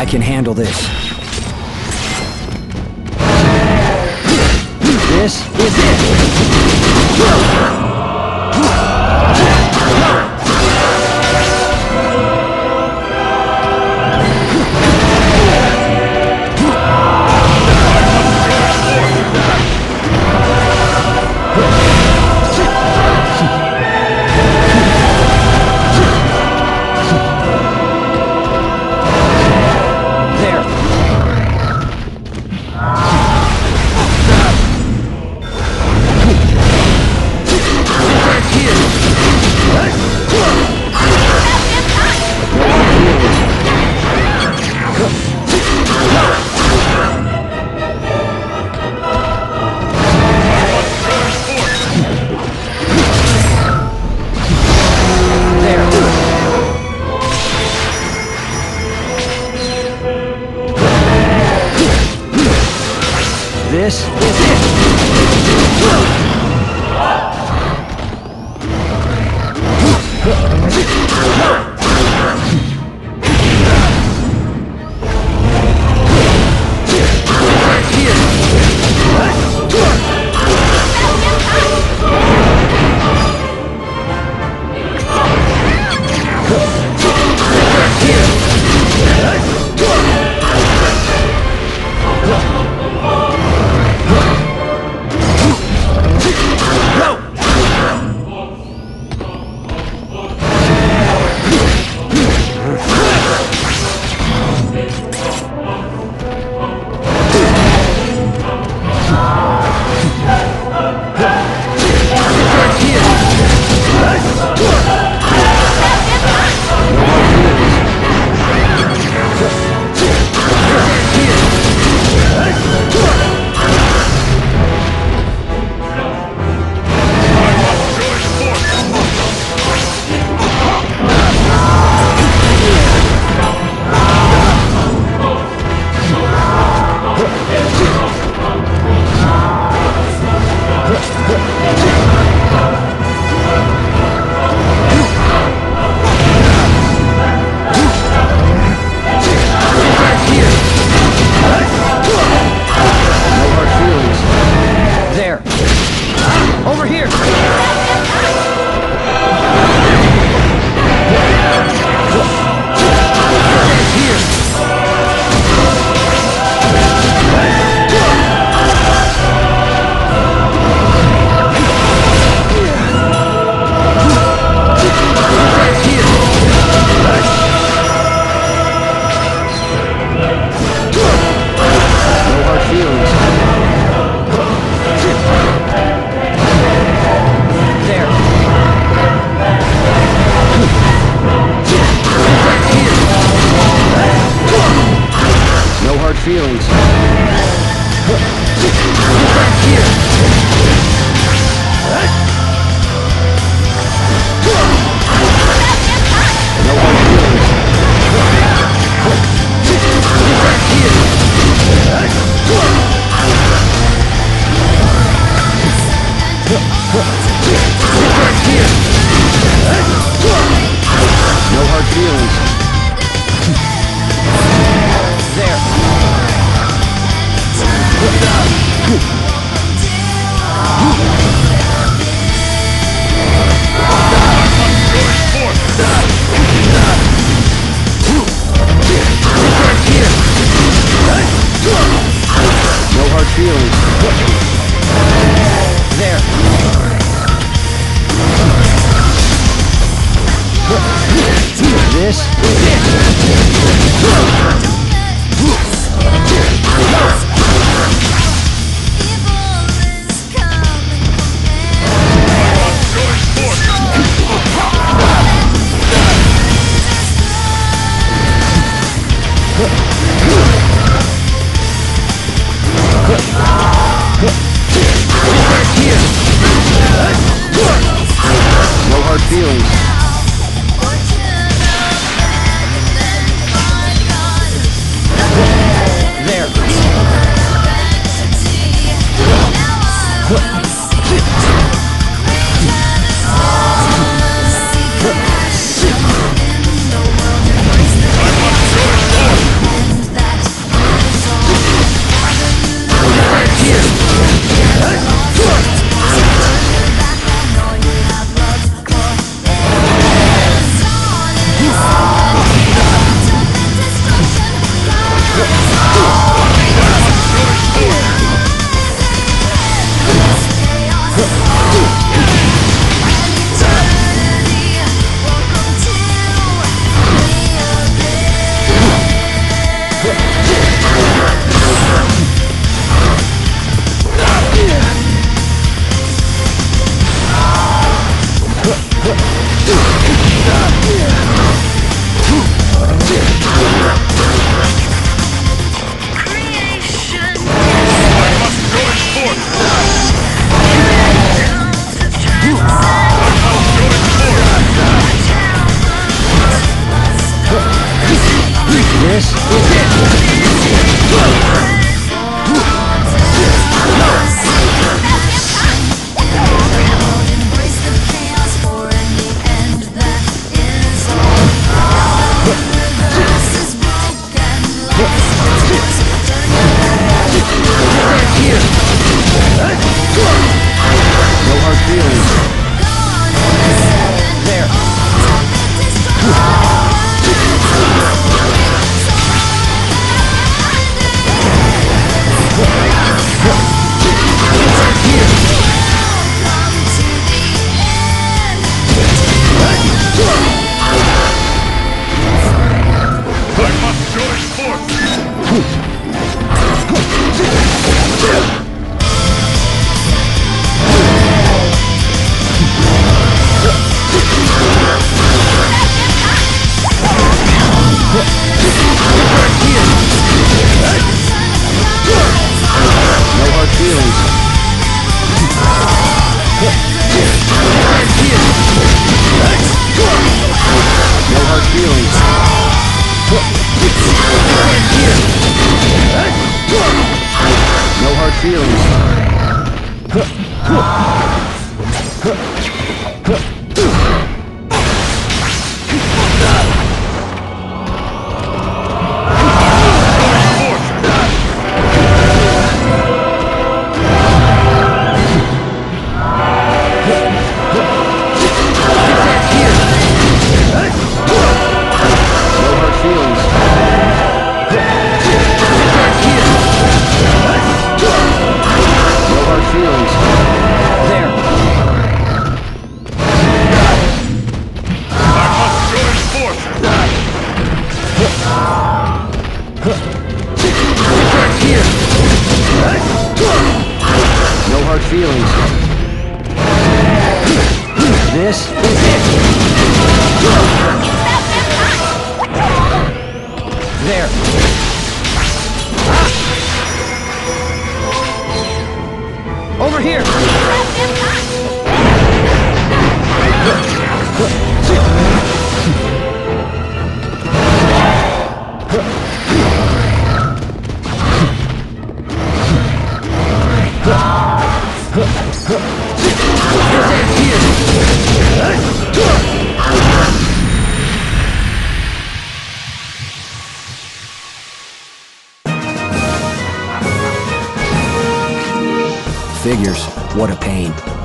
I can handle this. This is it! This is it! Feelings. No hard feelings. This is it! No hard feelings. forth! Figures, what a pain.